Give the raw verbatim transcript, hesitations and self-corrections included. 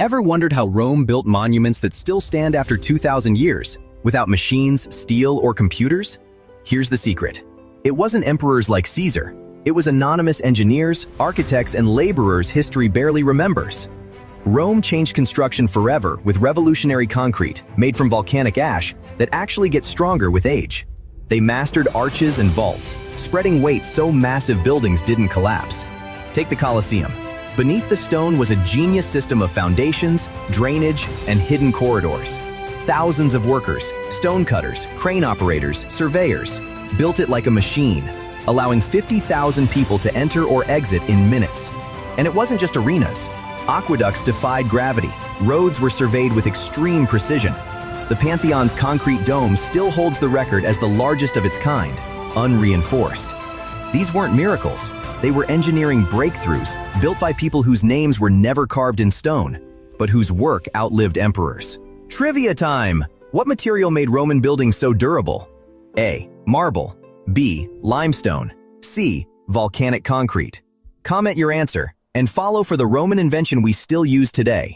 Ever wondered how Rome built monuments that still stand after two thousand years, without machines, steel, or computers? Here's the secret. It wasn't emperors like Caesar. It was anonymous engineers, architects, and laborers history barely remembers. Rome changed construction forever with revolutionary concrete, made from volcanic ash, that actually gets stronger with age. They mastered arches and vaults, spreading weight so massive buildings didn't collapse. Take the Colosseum. Beneath the stone was a genius system of foundations, drainage, and hidden corridors. Thousands of workers, stonecutters, crane operators, surveyors, built it like a machine, allowing fifty thousand people to enter or exit in minutes. And it wasn't just arenas. Aqueducts defied gravity. Roads were surveyed with extreme precision. The Pantheon's concrete dome still holds the record as the largest of its kind, unreinforced. These weren't miracles. They were engineering breakthroughs built by people whose names were never carved in stone, but whose work outlived emperors. Trivia time! What material made Roman buildings so durable? A. Marble. B. Limestone. C. Volcanic concrete. Comment your answer and follow for the Roman invention we still use today.